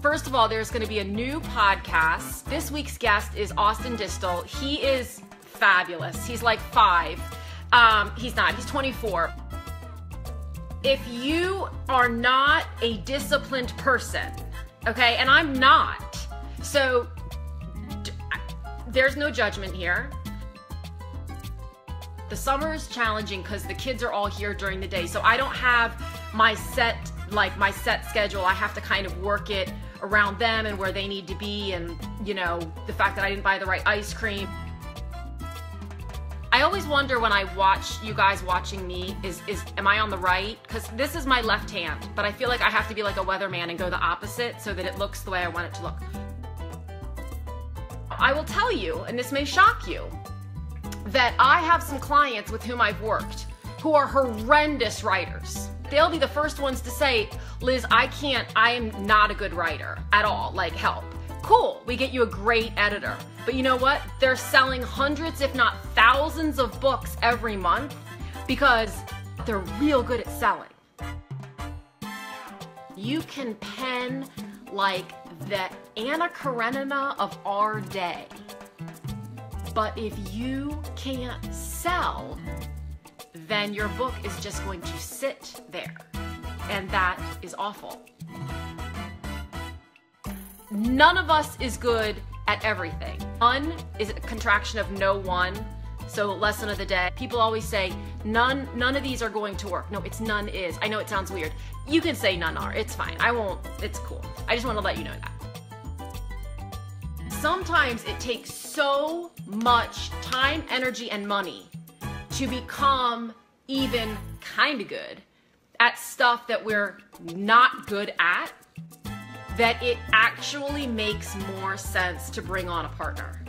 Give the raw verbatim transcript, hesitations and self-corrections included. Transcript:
First of all, there's going to be a new podcast. This week's guest is Austin Distel. He is fabulous. He's like five. Um, he's not. He's twenty-four. If you are not a disciplined person, okay, and I'm not, so d- there's no judgment here. The summer is challenging because the kids are all here during the day. So I don't have my set, like my set schedule. I have to kind of work it around them and where they need to be. And you know, the fact that I didn't buy the right ice cream. I always wonder when I watch you guys watching me, is, is am I on the right? Because this is my left hand, but I feel like I have to be like a weatherman and go the opposite so that it looks the way I want it to look. I will tell you, and this may shock you, that I have some clients with whom I've worked who are horrendous writers. They'll be the first ones to say, Liz, I can't, I am not a good writer at all, like help. Cool, we get you a great editor. But you know what? They're selling hundreds, if not thousands of books every month because they're real good at selling. You can pen like the Anna Karenina of our day. But if you can't sell, then your book is just going to sit there. And that is awful. None of us is good at everything. None is a contraction of no one. So lesson of the day. People always say, none, none of these are going to work. No, it's none is. I know it sounds weird. You can say none are. It's fine. I won't. It's cool. I just want to let you know that. Sometimes it takes so much time, energy, and money to become even kind of good at stuff that we're not good at that it actually makes more sense to bring on a partner.